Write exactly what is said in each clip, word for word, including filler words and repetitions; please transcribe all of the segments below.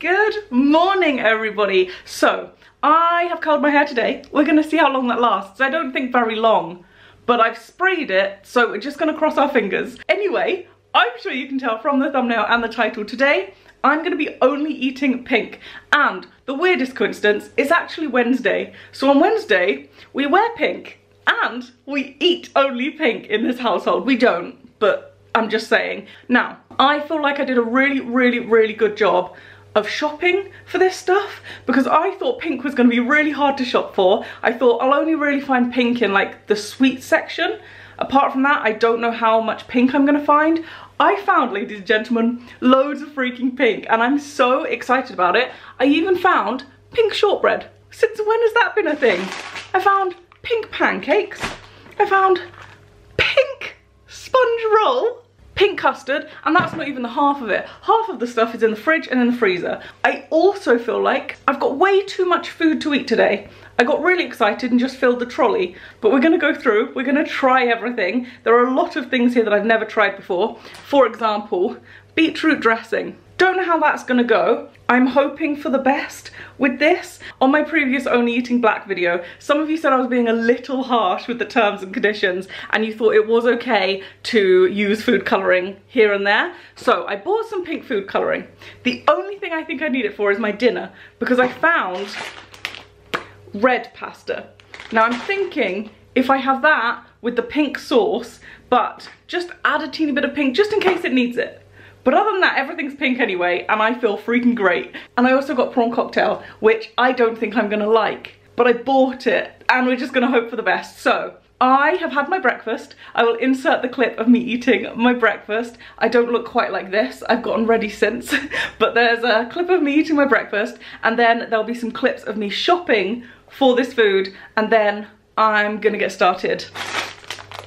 Good morning, everybody. So I have curled my hair today. We're gonna see how long that lasts. I don't think very long, but I've sprayed it, so we're just gonna cross our fingers. Anyway, I'm sure you can tell from the thumbnail and the title today, I'm gonna be only eating pink. And the weirdest coincidence is actually Wednesday. So on Wednesday, we wear pink and we eat only pink in this household. We don't, but I'm just saying. Now, I feel like I did a really, really, really good job of shopping for this stuff, because I thought pink was going to be really hard to shop for. I thought I'll only really find pink in like the sweet section. Apart from that, I don't know how much pink I'm going to find. I found, ladies and gentlemen, loads of freaking pink, and I'm so excited about it. I even found pink shortbread. Since when has that been a thing? I found pink pancakes. I found pink sponge roll. Pink custard, and that's not even the half of it. Half of the stuff is in the fridge and in the freezer. I also feel like I've got way too much food to eat today. I got really excited and just filled the trolley, but we're gonna go through, we're gonna try everything. There are a lot of things here that I've never tried before. For example, beetroot dressing. Don't know how that's gonna go. I'm hoping for the best with this. On my previous Only Eating Black video, some of you said I was being a little harsh with the terms and conditions, and you thought it was okay to use food coloring here and there. So I bought some pink food coloring. The only thing I think I need it for is my dinner, because I found red pasta. Now I'm thinking if I have that with the pink sauce, but just add a teeny bit of pink just in case it needs it. But other than that, everything's pink anyway, and I feel freaking great. And I also got prawn cocktail, which I don't think I'm gonna like, but I bought it, and we're just gonna hope for the best. So I have had my breakfast. I will insert the clip of me eating my breakfast. I don't look quite like this. I've gotten ready since, but there's a clip of me eating my breakfast, and then there'll be some clips of me shopping for this food, and then I'm gonna get started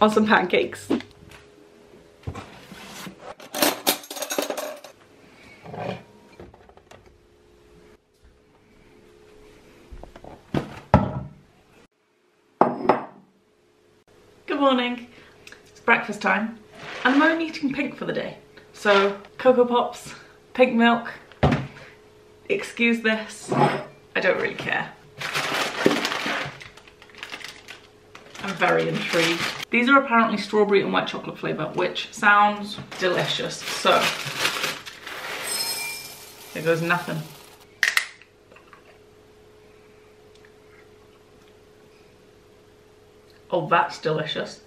on some pancakes. Morning, it's breakfast time, and I'm only eating pink for the day. So Cocoa Pops, pink milk, excuse this, I don't really care. I'm very intrigued. These are apparently strawberry and white chocolate flavour, which sounds delicious. So there goes nothing. Oh, that's delicious.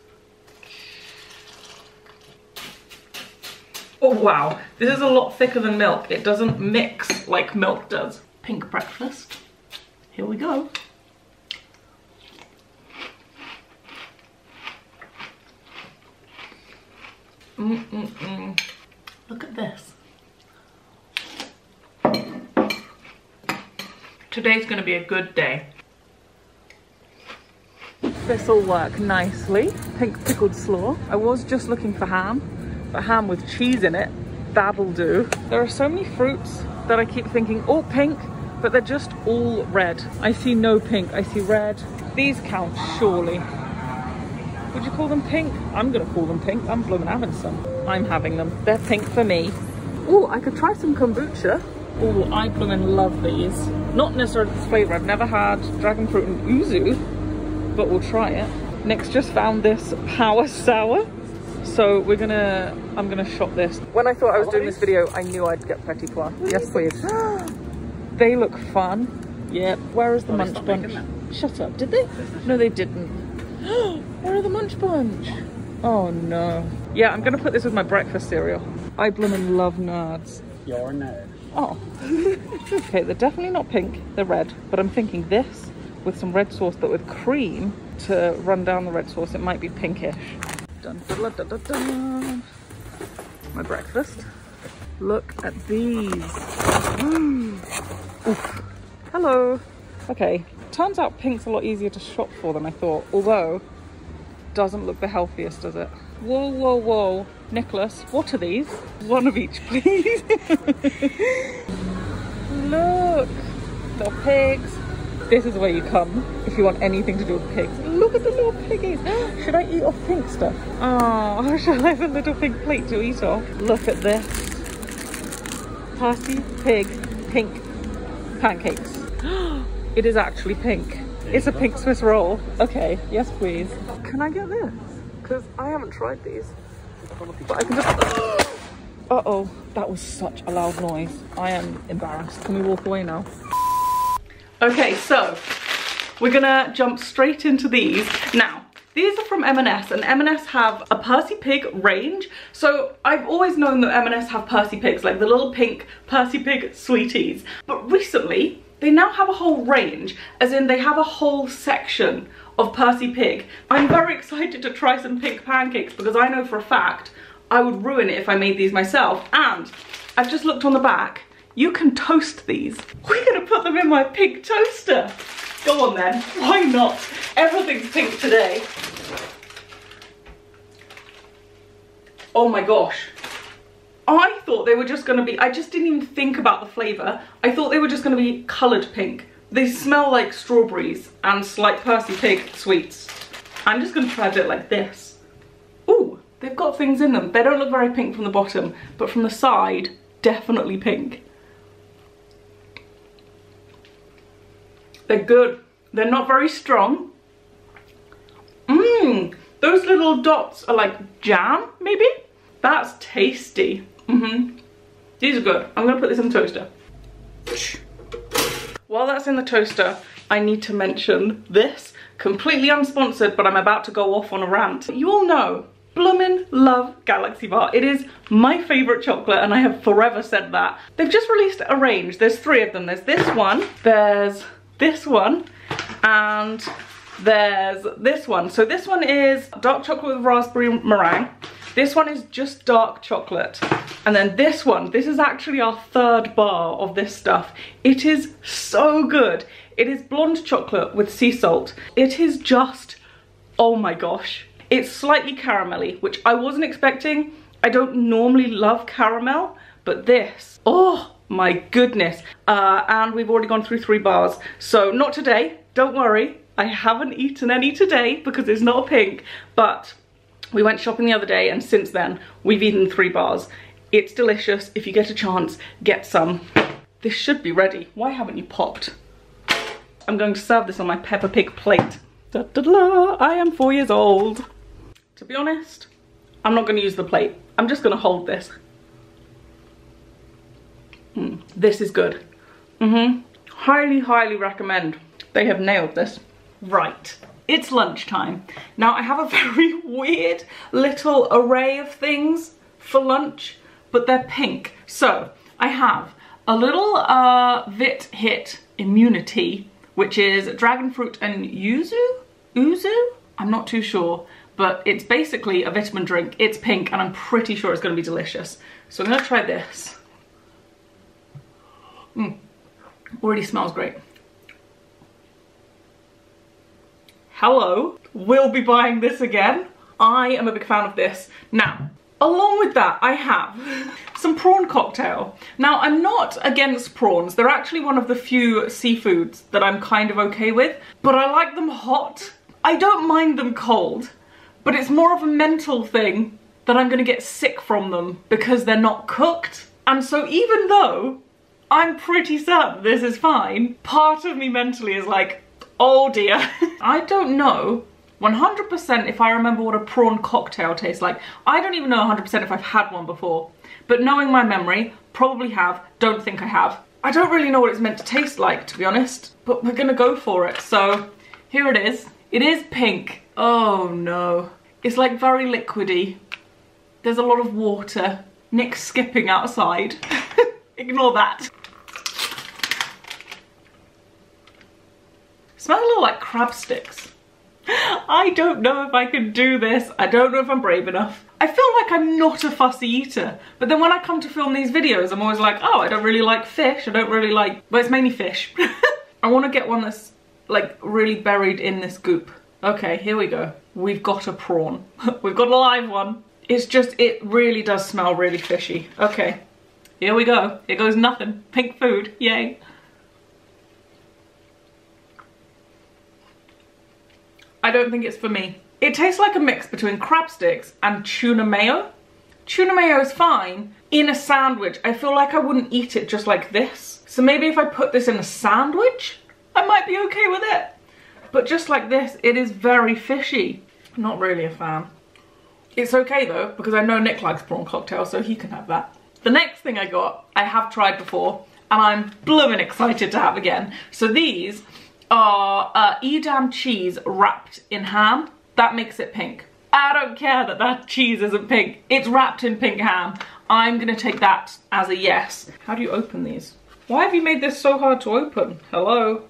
Oh wow, this is a lot thicker than milk. It doesn't mix like milk does. Pink breakfast, here we go. Mm-mm-mm. Look at this. Today's gonna be a good day. This will work nicely. Pink pickled slaw. I was just looking for ham, but ham with cheese in it, that'll do. There are so many fruits that I keep thinking, all pink, but they're just all red. I see no pink, I see red. These count, surely. Would you call them pink? I'm gonna call them pink. I'm blooming having some. I'm having them. They're pink for me. Oh, I could try some kombucha. Oh, I blooming love these. Not necessarily this flavor. I've never had dragon fruit and yuzu, but we'll try it. Nick's just found this power sour, so we're gonna, I'm gonna shop this. When I thought I was doing this video, I knew I'd get petit pois. Yes please. They look fun. Yep. Where is the Munch Bunch? Shut up, did they? No they didn't. Where are the Munch Bunch? Oh no. Yeah, I'm gonna put this with my breakfast cereal. I bloomin' love nerds. You're a nerd. Oh. Okay, they're definitely not pink, they're red, but I'm thinking this with some red sauce, but with cream to run down the red sauce, it might be pinkish. Dun, dun, dun, dun, dun. My breakfast. Look at these. Mm. Oof. Hello. Okay, turns out pink's a lot easier to shop for than I thought, although doesn't look the healthiest, does it? Whoa, whoa, whoa. Nicholas, what are these? One of each, please. Look, little pigs. This is where you come if you want anything to do with pigs. Look at the little piggies. Should I eat off pink stuff? Oh, shall I have a little pig plate to eat off? Look at this. Percy Pig pink pancakes. It is actually pink. It's a pink Swiss roll. Okay, yes please. Can I get this? Because I haven't tried these. But I can just... Uh-oh, that was such a loud noise. I am embarrassed. Can we walk away now? Okay, so we're gonna jump straight into these. Now, these are from M and S, and M and S have a Percy Pig range. So I've always known that M and S have Percy Pigs, like the little pink Percy Pig sweeties. But recently, they now have a whole range, as in they have a whole section of Percy Pig. I'm very excited to try some pink pancakes because I know for a fact I would ruin it if I made these myself. And I've just looked on the back. You can toast these. We're gonna put them in my pink toaster. Go on then, why not? Everything's pink today. Oh my gosh. I thought they were just gonna be, I just didn't even think about the flavour. I thought they were just gonna be coloured pink. They smell like strawberries and like Percy Pig sweets. I'm just gonna try a bit like this. Ooh, they've got things in them. They don't look very pink from the bottom, but from the side, definitely pink. They're good. They're not very strong. Mmm, those little dots are like jam, maybe? That's tasty. Mm-hmm. These are good. I'm gonna put this in the toaster. While that's in the toaster, I need to mention this. Completely unsponsored, but I'm about to go off on a rant. You all know, bloomin' love Galaxy Bar. It is my favourite chocolate, and I have forever said that. They've just released a range. There's three of them. There's this one, there's this one, and there's this one. So this one is dark chocolate with raspberry meringue. This one is just dark chocolate. And then this one, this is actually our third bar of this stuff. It is so good. It is blonde chocolate with sea salt. It is just, oh my gosh. It's slightly caramelly, which I wasn't expecting. I don't normally love caramel, but this, oh my goodness. Uh, and we've already gone through three bars. So not today, don't worry. I haven't eaten any today because it's not a pink, but we went shopping the other day, and since then, we've eaten three bars. It's delicious. If you get a chance, get some. This should be ready. Why haven't you popped? I'm going to serve this on my Peppa Pig plate. Da, da, da, I am four years old. To be honest, I'm not going to use the plate. I'm just going to hold this. Mm, this is good. Mm-hmm. Highly, highly recommend. They have nailed this. Right. It's lunchtime. Now I have a very weird little array of things for lunch, but they're pink. So I have a little uh, Vit Hit Immunity, which is dragon fruit and yuzu? Uzu? I'm not too sure, but it's basically a vitamin drink. It's pink, and I'm pretty sure it's gonna be delicious. So I'm gonna try this. Mm. Already smells great. Hello, we'll be buying this again. I am a big fan of this. Now, along with that, I have some prawn cocktail. Now, I'm not against prawns. They're actually one of the few seafoods that I'm kind of okay with, but I like them hot. I don't mind them cold, but it's more of a mental thing that I'm gonna get sick from them because they're not cooked. And so even though I'm pretty certain this is fine, part of me mentally is like, oh dear. I don't know one hundred percent if I remember what a prawn cocktail tastes like. I don't even know one hundred percent if I've had one before, but knowing my memory, probably have, don't think I have. I don't really know what it's meant to taste like, to be honest, but we're gonna go for it. So here it is. It is pink. Oh no. It's like very liquidy. There's a lot of water. Nick's skipping outside. Ignore that. Smells a little like crab sticks. I don't know if I can do this. I don't know if I'm brave enough. I feel like I'm not a fussy eater, but then when I come to film these videos, I'm always like, oh, I don't really like fish. I don't really like, well, it's mainly fish. I want to get one that's like really buried in this goop. Okay, here we go. We've got a prawn. We've got a live one. It's just, it really does smell really fishy. Okay, here we go. Here goes nothing. Pink food, yay. I don't think it's for me. It tastes like a mix between crab sticks and tuna mayo. Tuna mayo is fine in a sandwich. I feel like I wouldn't eat it just like this. So maybe if I put this in a sandwich, I might be okay with it. But just like this, it is very fishy. I'm not really a fan. It's okay though, because I know Nick likes prawn cocktail, so he can have that. The next thing I got, I have tried before, and I'm blooming excited to have again. So these are uh, Edam cheese wrapped in ham. That makes it pink. I don't care that that cheese isn't pink. It's wrapped in pink ham. I'm gonna take that as a yes. How do you open these? Why have you made this so hard to open? Hello?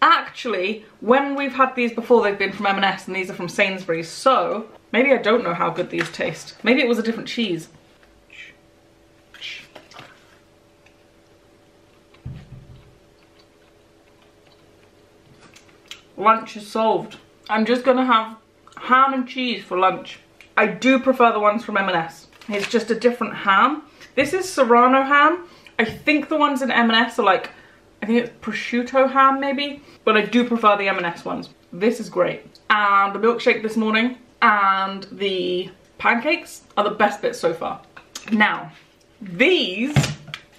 Actually, when we've had these before, they've been from M and S and these are from Sainsbury's, so maybe I don't know how good these taste. Maybe it was a different cheese. Lunch is solved. I'm just gonna have ham and cheese for lunch. I do prefer the ones from M and S. It's just a different ham. This is Serrano ham. I think the ones in M and S are like, I think it's prosciutto ham maybe, but I do prefer the M and S ones. This is great. And the milkshake this morning and the pancakes are the best bits so far. Now, these,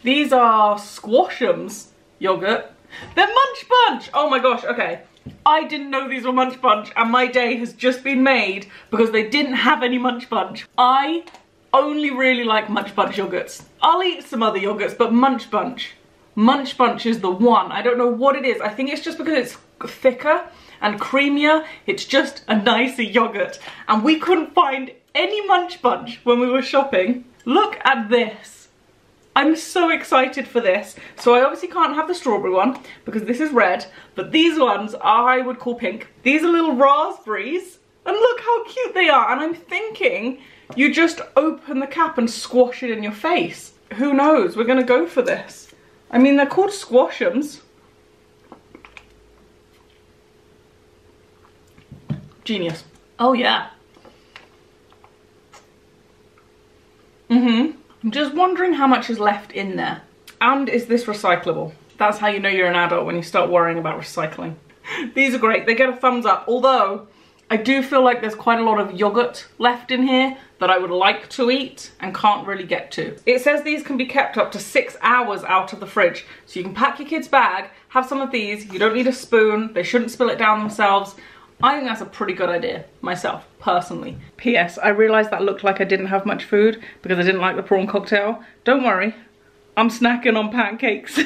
these are Squashums yogurt. They're Munch Bunch. Oh my gosh, okay. I didn't know these were Munch Bunch and my day has just been made because they didn't have any Munch Bunch. I only really like Munch Bunch yogurts. I'll eat some other yogurts, but Munch Bunch. Munch Bunch is the one. I don't know what it is. I think it's just because it's thicker and creamier. It's just a nicer yogurt. And we couldn't find any Munch Bunch when we were shopping. Look at this. I'm so excited for this. So I obviously can't have the strawberry one because this is red, but these ones I would call pink. These are little raspberries and look how cute they are. And I'm thinking you just open the cap and squash it in your face. Who knows? We're gonna go for this. I mean, they're called Squashums. Genius. Oh yeah. Mm-hmm. I'm just wondering how much is left in there. And is this recyclable? That's how you know you're an adult, when you start worrying about recycling. These are great. They get a thumbs up. Although, I do feel like there's quite a lot of yogurt left in here that I would like to eat and can't really get to. It says these can be kept up to six hours out of the fridge. So you can pack your kid's bag, have some of these, you don't need a spoon, they shouldn't spill it down themselves. I think that's a pretty good idea, myself, personally. P S I realised that looked like I didn't have much food because I didn't like the prawn cocktail. Don't worry, I'm snacking on pancakes.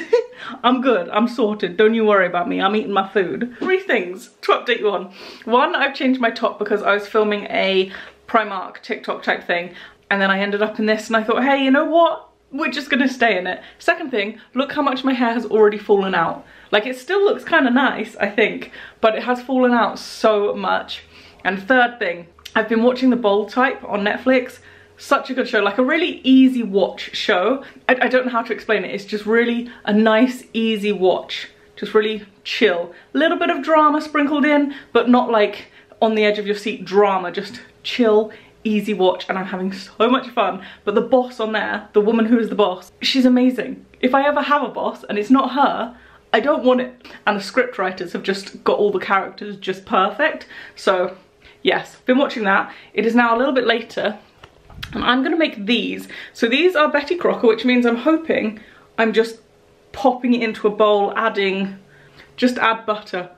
I'm good, I'm sorted, don't you worry about me, I'm eating my food. Three things to update you on. One, I've changed my top because I was filming a Primark TikTok type thing and then I ended up in this and I thought, hey, you know what? We're just gonna stay in it. Second thing, look how much my hair has already fallen out. Like, it still looks kind of nice, I think, but it has fallen out so much. And third thing, I've been watching the Bold Type on Netflix. Such a good show, like a really easy watch show. I, I don't know how to explain it. It's just really a nice, easy watch. Just really chill. A little bit of drama sprinkled in, but not like on the edge of your seat drama. Just chill, easy watch, and I'm having so much fun. But the boss on there, the woman who is the boss, she's amazing. If I ever have a boss and it's not her, I don't want it. And the script writers have just got all the characters just perfect. So yes, been watching that. It is now a little bit later. And I'm gonna make these. So these are Betty Crocker, which means I'm hoping I'm just popping it into a bowl, adding, just add butter.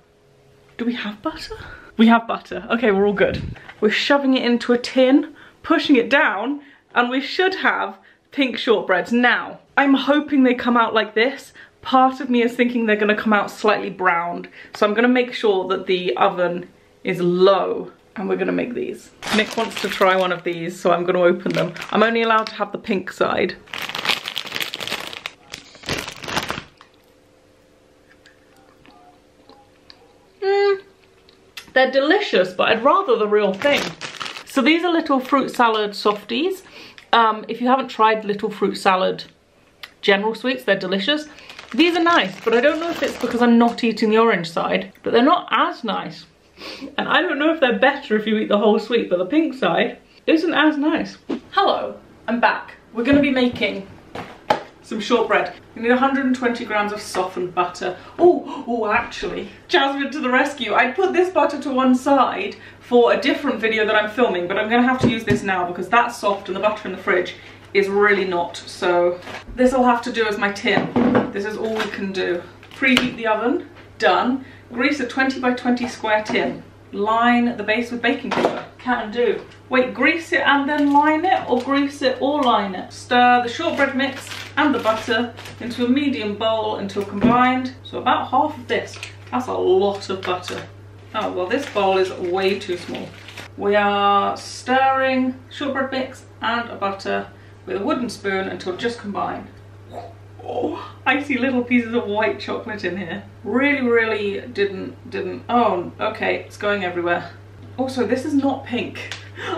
Do we have butter? We have butter. Okay, we're all good. We're shoving it into a tin, pushing it down, and we should have pink shortbreads. Now, I'm hoping they come out like this. Part of me is thinking they're gonna come out slightly browned. So I'm gonna make sure that the oven is low. And we're gonna make these. Nick wants to try one of these, so I'm gonna open them. I'm only allowed to have the pink side. Mm. They're delicious, but I'd rather the real thing. So these are little fruit salad softies. Um, if you haven't tried little fruit salad general sweets, they're delicious. These are nice, but I don't know if it's because I'm not eating the orange side, but they're not as nice. And I don't know if they're better if you eat the whole sweet, but the pink side isn't as nice. Hello, I'm back. We're gonna be making some shortbread. You need one hundred twenty grams of softened butter. Oh, oh, actually, Jasmine to the rescue. I put this butter to one side for a different video that I'm filming, but I'm gonna have to use this now because that's soft and the butter in the fridge is really not. So this will have to do as my tin. This is all we can do. Preheat the oven, done. Grease a twenty by twenty square tin. Line the base with baking paper. Can do. Wait, grease it and then line it, or grease it or line it? Stir the shortbread mix and the butter into a medium bowl until combined. So about half of this. That's a lot of butter. Oh, well, this bowl is way too small. We are stirring shortbread mix and a butter with a wooden spoon until just combined. Oh, I see little pieces of white chocolate in here. Really, really didn't, didn't, oh, okay, it's going everywhere. Also, this is not pink.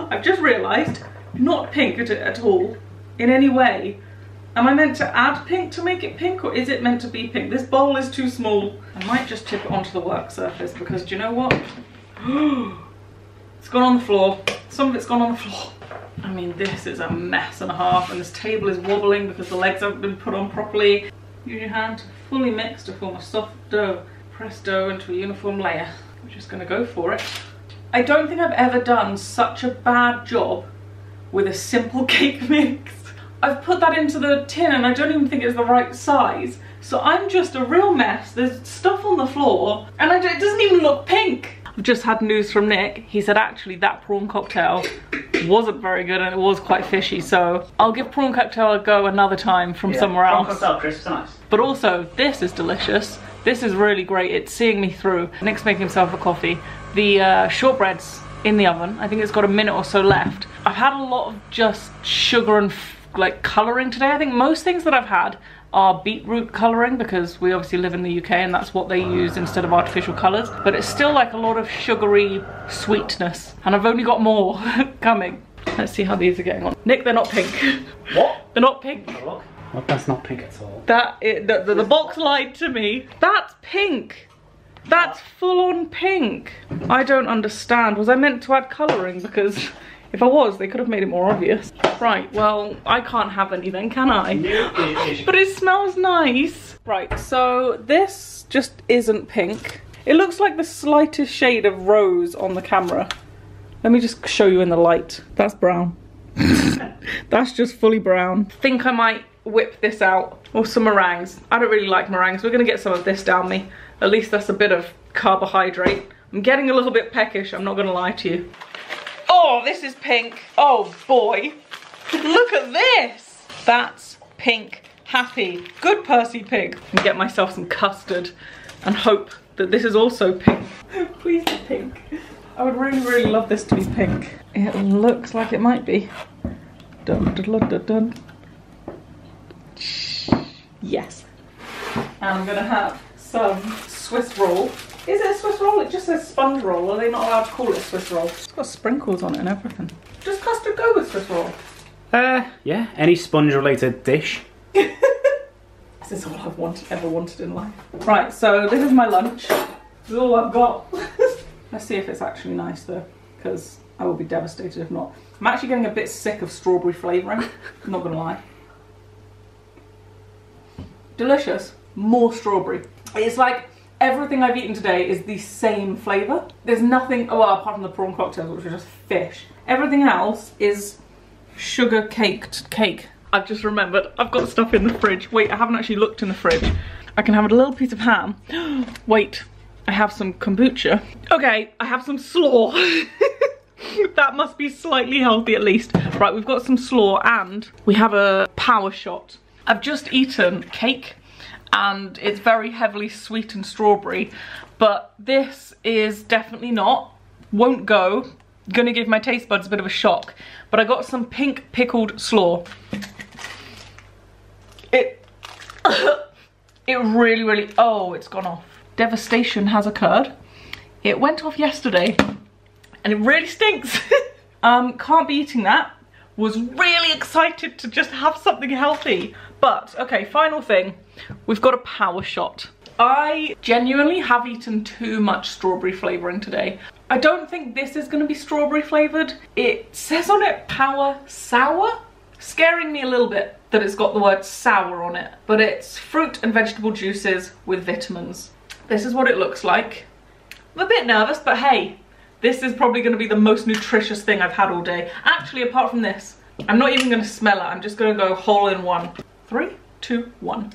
I've just realised, not pink at, at all, in any way. Am I meant to add pink to make it pink, or is it meant to be pink? This bowl is too small. I might just tip it onto the work surface, because do you know what? It's gone on the floor. Some of it's gone on the floor. I mean, this is a mess and a half, and this table is wobbling because the legs haven't been put on properly. Use your hand to fully mix to form a soft dough. Press dough into a uniform layer. We're just gonna go for it. I don't think I've ever done such a bad job with a simple cake mix. I've put that into the tin and I don't even think it's the right size. So I'm just a real mess. There's stuff on the floor and I don't, it doesn't even look pink. I've just had news from Nick. He said actually that prawn cocktail wasn't very good and it was quite fishy. So I'll give prawn cocktail a go another time from yeah, somewhere else. Prawn cocktail crisps are nice. But also this is delicious. This is really great. It's seeing me through. Nick's making himself a coffee. The uh, shortbread's in the oven. I think it's got a minute or so left. I've had a lot of just sugar and like colouring today. I think most things that I've had are beetroot colouring because we obviously live in the U K and that's what they use instead of artificial colours, but it's still like a lot of sugary sweetness and I've only got more coming. Let's see how these are getting on. Nick, they're not pink. What? They're not pink. Well, that's not pink at all. That it, the, the, the box lied to me. That's pink. That's full on pink. I don't understand. Was I meant to add colouring? Because if I was, they could have made it more obvious. Right, well, I can't have any then, can I? But it smells nice. Right, so this just isn't pink. It looks like the slightest shade of rose on the camera. Let me just show you in the light. That's brown. That's just fully brown. I think I might whip this out. Or some meringues. I don't really like meringues. We're going to get some of this down me. At least that's a bit of carbohydrate. I'm getting a little bit peckish, I'm not going to lie to you. Oh, this is pink. Oh boy, look at this. That's pink. Happy. Good Percy Pig. And get myself some custard and hope that this is also pink. Please be pink. I would really, really love this to be pink. It looks like it might be. Dun, dun, dun, dun, dun. Yes. And I'm gonna have some Swiss roll. Is it a Swiss roll? It just says sponge roll. Are they not allowed to call it a Swiss roll? It's got sprinkles on it and everything. Does custard go with Swiss roll? Uh, yeah. Any sponge related dish. This is all I've wanted, ever wanted in life. Right, so this is my lunch. This is all I've got. Let's see if it's actually nice though, because I will be devastated if not. I'm actually getting a bit sick of strawberry flavouring. I'm not gonna lie. Delicious. More strawberry. It's like everything I've eaten today is the same flavour. There's nothing, oh well, apart from the prawn cocktails, which are just fish. Everything else is sugar-caked cake. I've just remembered, I've got stuff in the fridge. Wait, I haven't actually looked in the fridge. I can have a little piece of ham. Wait, I have some kombucha. Okay, I have some slaw. That must be slightly healthy at least. Right, we've got some slaw and we have a power shot. I've just eaten cake. And it's very heavily sweetened strawberry, but this is definitely not, won't go. Gonna give my taste buds a bit of a shock, but I got some pink pickled slaw. It, it really, really, oh, it's gone off. Devastation has occurred. It went off yesterday and it really stinks. um, can't be eating that. Was really excited to just have something healthy. But, okay, final thing. We've got a power shot. I genuinely have eaten too much strawberry flavouring today. I don't think this is going to be strawberry flavoured. It says on it power sour? Scaring me a little bit that it's got the word sour on it. But it's fruit and vegetable juices with vitamins. This is what it looks like. I'm a bit nervous, but hey. This is probably going to be the most nutritious thing I've had all day. Actually, apart from this, I'm not even going to smell it. I'm just going to go whole in one. Three, two, one.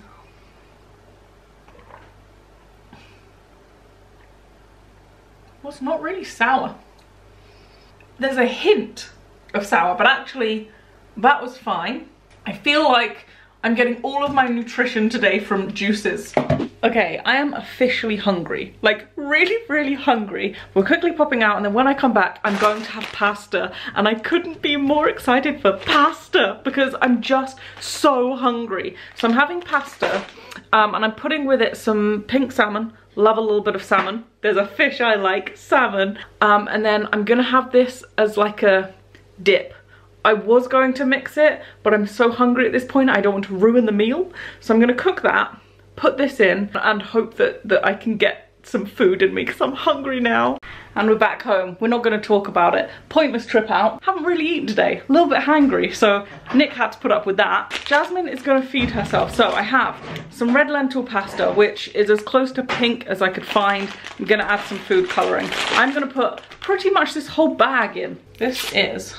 well, it's not really sour. There's a hint of sour, but actually that was fine. I feel like I'm getting all of my nutrition today from juices. Okay, I am officially hungry. Like, really, really hungry. We're quickly popping out, and then when I come back, I'm going to have pasta. And I couldn't be more excited for pasta because I'm just so hungry. So I'm having pasta, um, and I'm putting with it some pink salmon. Love a little bit of salmon. There's a fish I like, salmon. Um, and then I'm gonna have this as like a dip. I was going to mix it, but I'm so hungry at this point, I don't want to ruin the meal. So I'm gonna cook that, put this in, and hope that, that I can get some food in me, because I'm hungry now. And we're back home. We're not gonna talk about it. Pointless trip out. Haven't really eaten today. A little bit hangry, so Nick had to put up with that. Jasmine is gonna feed herself. So I have some red lentil pasta, which is as close to pink as I could find. I'm gonna add some food coloring. I'm gonna put pretty much this whole bag in. This is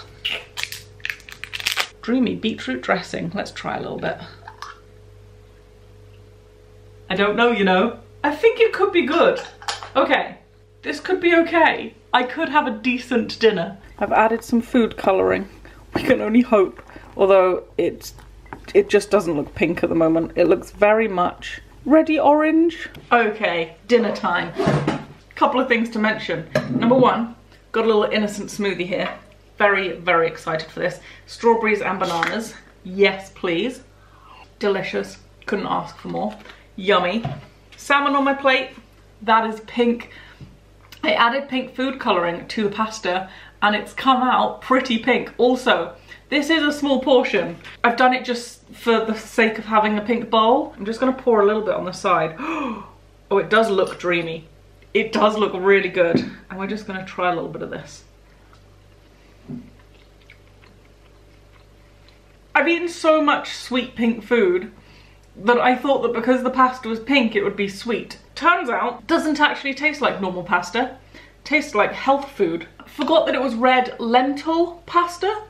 dreamy beetroot dressing. Let's try a little bit. I don't know, you know. I think it could be good. Okay, this could be okay. I could have a decent dinner. I've added some food coloring. We can only hope, although it's, it just doesn't look pink at the moment. It looks very much ready orange. Okay, dinner time. Couple of things to mention. Number one, got a little innocent smoothie here. Very, very excited for this. Strawberries and bananas. Yes, please. Delicious. Couldn't ask for more. Yummy. Salmon on my plate. That is pink. I added pink food coloring to the pasta and it's come out pretty pink. Also, this is a small portion. I've done it just for the sake of having a pink bowl. I'm just gonna pour a little bit on the side. Oh, it does look dreamy. It does look really good. And we're just gonna try a little bit of this. I've eaten so much sweet pink food that I thought that because the pasta was pink it would be sweet. Turns out, doesn't actually taste like normal pasta. Tastes like health food. Forgot that it was red lentil pasta.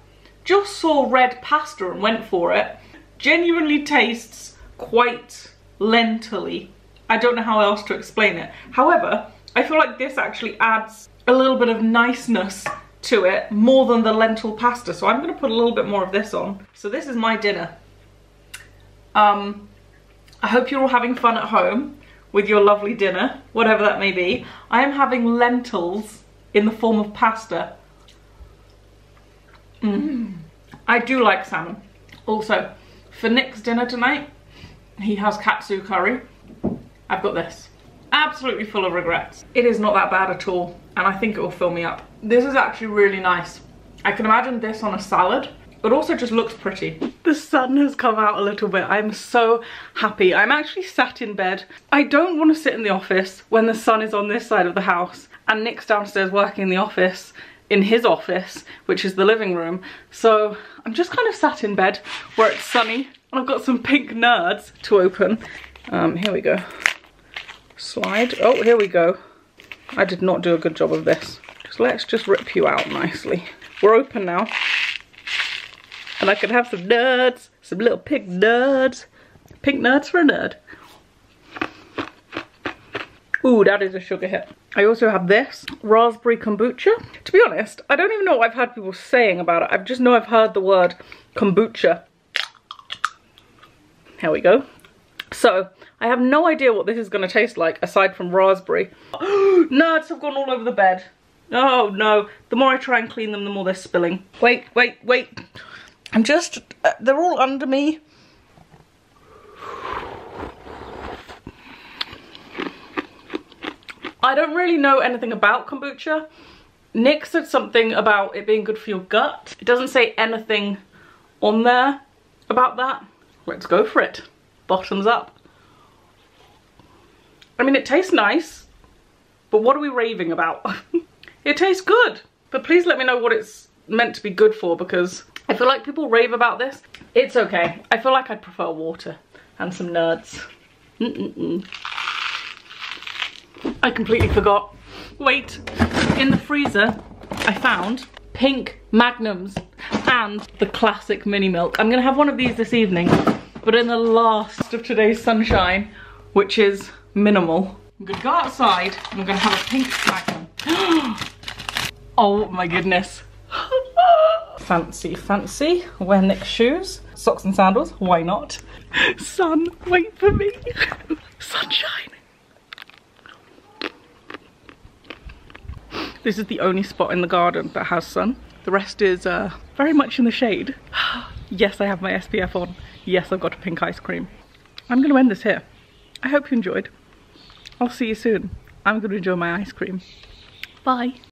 Just saw red pasta and went for it. Genuinely tastes quite lentily. I don't know how else to explain it. However, I feel like this actually adds a little bit of niceness to it more than the lentil pasta, so I'm going to put a little bit more of this on. So this is my dinner. um I hope you're all having fun at home with your lovely dinner, whatever that may be. I am having lentils in the form of pasta. mm. I do like salmon. Also, for Nick's dinner tonight, he has katsu curry. I've got this. Absolutely full of regrets. It is not that bad at all, and I think it will fill me up. This is actually really nice. I can imagine this on a salad. It also just looks pretty. The sun has come out a little bit. I'm so happy. I'm actually sat in bed. I don't want to sit in the office when the sun is on this side of the house, and Nick's downstairs working in the office, in his office, which is the living room. So I'm just kind of sat in bed where it's sunny, and I've got some pink nerds to open. Um, here we go. Slide. Oh, here we go. I did not do a good job of this. Just let's just rip you out nicely. We're open now. And I can have some nerds, some little pink nerds. Pink nerds for a nerd. Ooh, that is a sugar hit. I also have this raspberry kombucha. To be honest, I don't even know what I've had people saying about it. I just know I've heard the word kombucha. Here we go. So, I have no idea what this is going to taste like, aside from raspberry. Nerds have gone all over the bed. Oh no, the more I try and clean them, the more they're spilling. Wait, wait, wait. I'm just, uh, they're all under me. I don't really know anything about kombucha. Nick said something about it being good for your gut. It doesn't say anything on there about that. Let's go for it. Bottoms up. I mean, it tastes nice, but what are we raving about? It tastes good, but please let me know what it's meant to be good for, because I feel like people rave about this. It's okay. I feel like I'd prefer water and some nerds. Mm-mm-mm. I completely forgot. Wait, in the freezer, I found pink magnums and the classic mini milk. I'm gonna have one of these this evening, but in the last of today's sunshine, which is minimal. I'm gonna go outside and I'm gonna have a pink magnum. Oh my goodness. Fancy, fancy. Wear Nick shoes, socks and sandals. Why not? Sun, wait for me. Sunshine. This is the only spot in the garden that has sun. The rest is uh, very much in the shade. Yes, I have my S P F on. Yes, I've got a pink ice cream. I'm going to end this here. I hope you enjoyed. I'll see you soon. I'm going to enjoy my ice cream. Bye.